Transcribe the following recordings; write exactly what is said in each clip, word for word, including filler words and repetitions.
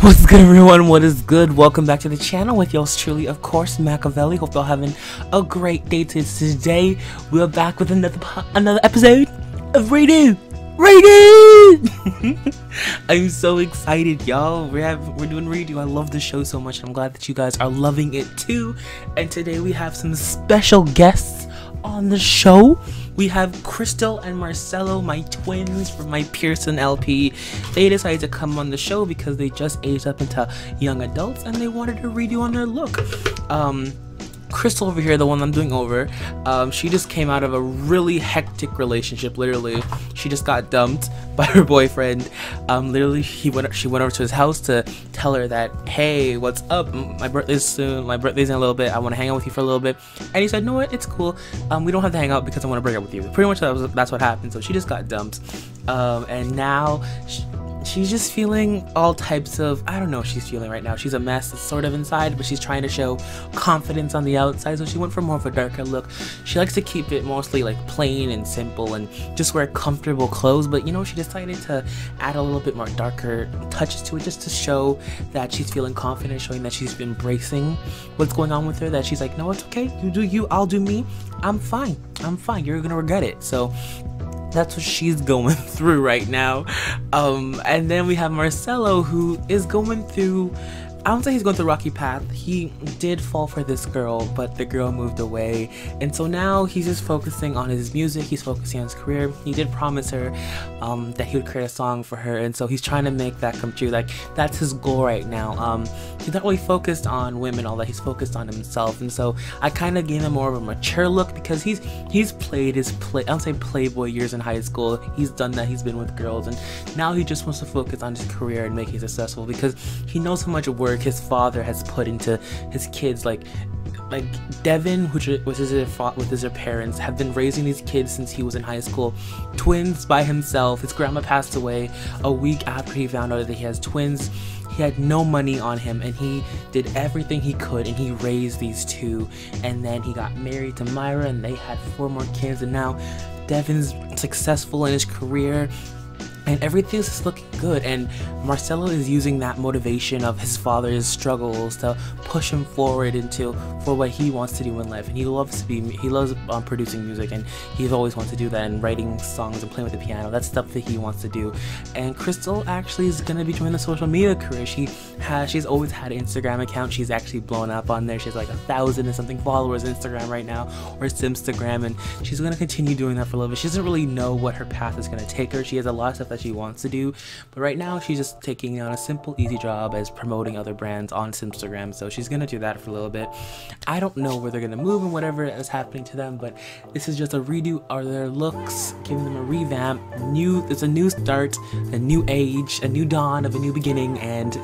What's good, everyone? What is good? Welcome back to the channel with yours truly, of course, Machiavelli. Hope y'all having a great day today. We're back with another another episode of Redo. Redo! I'm so excited, y'all. We're have, we're doing Redo. I love the show so much. I'm glad that you guys are loving it too. And today we have some special guests on the show. We have Krystal and Marcelo, my twins from my Pearson L P. They decided to come on the show because they just aged up into young adults and they wanted to redo on their look. Um, Krystal over here, the one I'm doing over, um, she just came out of a really hectic relationship, literally. She just got dumped by her boyfriend. Um, literally, he went. she went over to his house to tell her that, hey, what's up? My birthday's soon. My birthday's in a little bit. I want to hang out with you for a little bit. And he said, no, what? It's cool. Um, we don't have to hang out because I want to break up with you. Pretty much that was, that's what happened. So she just got dumped. Um, and now... She, She's just feeling all types of, I don't know what she's feeling right now. She's a mess, it's sort of inside, but she's trying to show confidence on the outside. So she went for more of a darker look. She likes to keep it mostly like plain and simple and just wear comfortable clothes. But you know, she decided to add a little bit more darker touches to it just to show that she's feeling confident, showing that she's been embracing what's going on with her. That she's like, no, it's okay. You do you, I'll do me. I'm fine. I'm fine. You're gonna regret it. So that's what she's going through right now. Um, and then we have Marcelo, who is going through, I don't say he's going through a rocky path. He did fall for this girl, but the girl moved away. And so now he's just focusing on his music. He's focusing on his career. He did promise her um, that he would create a song for her. And so he's trying to make that come true. Like, that's his goal right now. Um, he's not really focused on women, all that. He's focused on himself. And so I kind of gave him more of a mature look because he's he's played his, play. I don't say playboy years in high school. He's done that. He's been with girls. And now he just wants to focus on his career and make it successful because he knows how much work his father has put into his kids. Like like Devin, which was his with his parents, have been raising these kids since he was in high school. Twins by himself. His grandma passed away a week after he found out that he has twins. He had no money on him, and he did everything he could, and he raised these two. And then he got married to Myra, and they had four more kids. And now Devin's successful in his career. And everything's just looking good, and Marcelo is using that motivation of his father's struggles to push him forward into for what he wants to do in life. And he loves to be, he loves um, producing music, and he's always wanted to do that, and writing songs and playing with the piano. That's stuff that he wants to do. And Krystal actually is gonna be joining the social media career. She has, she's always had an Instagram account. She's actually blown up on there. She has like a thousand and something followers on Instagram right now, or Simstagram, and she's gonna continue doing that for a little bit. She doesn't really know what her path is gonna take her. She has a lot of stuff that she wants to do, but right now she's just taking on a simple, easy job as promoting other brands on Simstagram. So she's gonna do that for a little bit. I don't know where they're gonna move and whatever is happening to them, but this is just a redo of their looks, giving them a revamp. New, it's a new start, a new age, a new dawn of a new beginning, and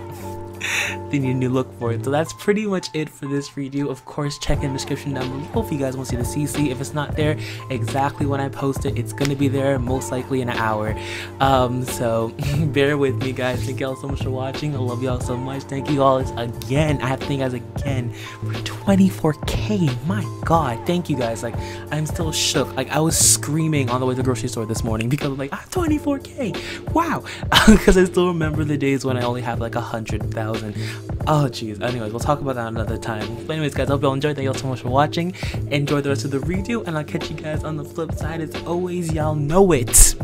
they need a new look for it. So that's pretty much it for this redo. Of course, check in the description down below if you guys want to see the C C. If it's not there exactly when I post it, it's gonna be there most likely in an hour. Um, so bear with me, guys. Thank y'all so much for watching. I love y'all so much. Thank you all again. I have to thank you guys again for twenty-four K. My God, thank you guys. Like, I'm still shook. Like, I was screaming on the way to the grocery store this morning because I'm like, ah, twenty-four K. Wow, because I still remember the days when I only have like a hundred thousand. Oh jeez. Anyways, we'll talk about that another time. But anyways, guys, I hope y'all enjoyed. Thank y'all so much for watching. Enjoy the rest of the redo, and I'll catch you guys on the flip side. As always, y'all know it.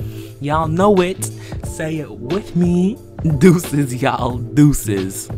Y'all know it. Say it with me. Deuces, y'all. Deuces.